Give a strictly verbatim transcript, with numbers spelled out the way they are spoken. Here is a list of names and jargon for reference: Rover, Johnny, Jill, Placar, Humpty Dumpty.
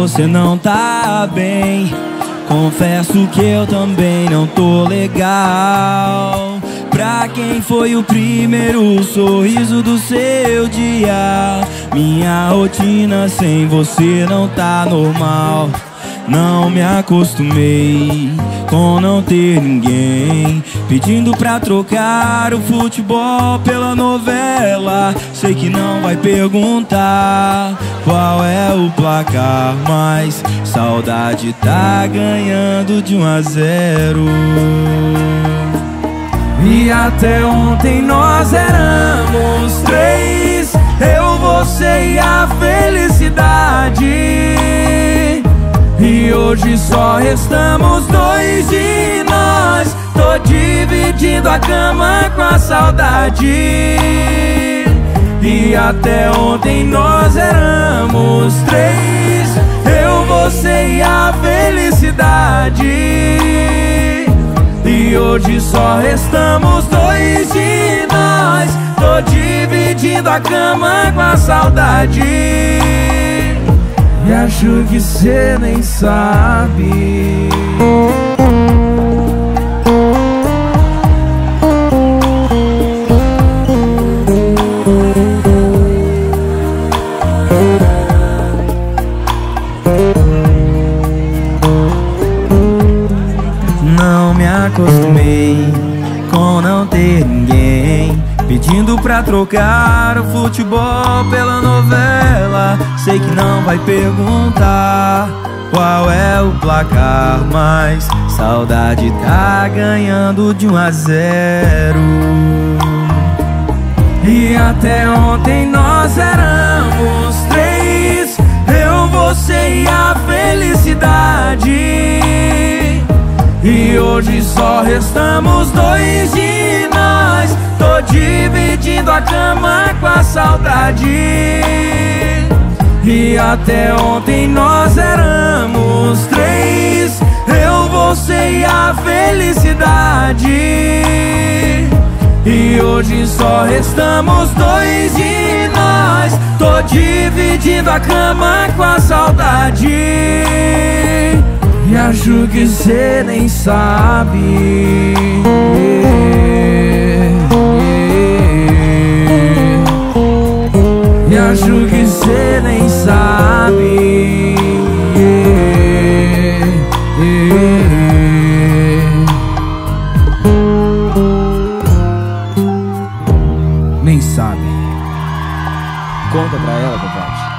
você não tá bem. Confesso que eu também não tô legal. Pra quem foi o primeiro sorriso do seu dia? Minha rotina sem você não tá normal. Não me acostumei com não ter ninguém, pedindo pra trocar o futebol pela novela. Sei que não vai perguntar qual é o placar, mas saudade tá ganhando de um a zero. E até ontem nós éramos três, eu, você e a felicidade. E hoje só restamos dois e nós tô dividindo a cama com a saudade. E até ontem nós éramos três, eu, você e a felicidade. E hoje só restamos dois e nós tô dividindo a cama com a saudade. E acho que cê nem sabe. Não me acostumei com não ter ninguém, pedindo pra trocar o futebol pela novela. Sei que não vai perguntar qual é o placar, mas saudade tá ganhando de um a zero. E até ontem nós éramos três, eu, você e a felicidade. E hoje só restamos dois e nós tô dividindo a cama com a saudade. E até ontem nós éramos três, eu, você e a felicidade. E hoje só restamos dois e nós tô dividindo a cama com a saudade. E acho que cê nem sabe. E yeah, yeah, yeah. Acho que cê nem sabe. Yeah, yeah. Nem sabe. Conta pra ela, papai.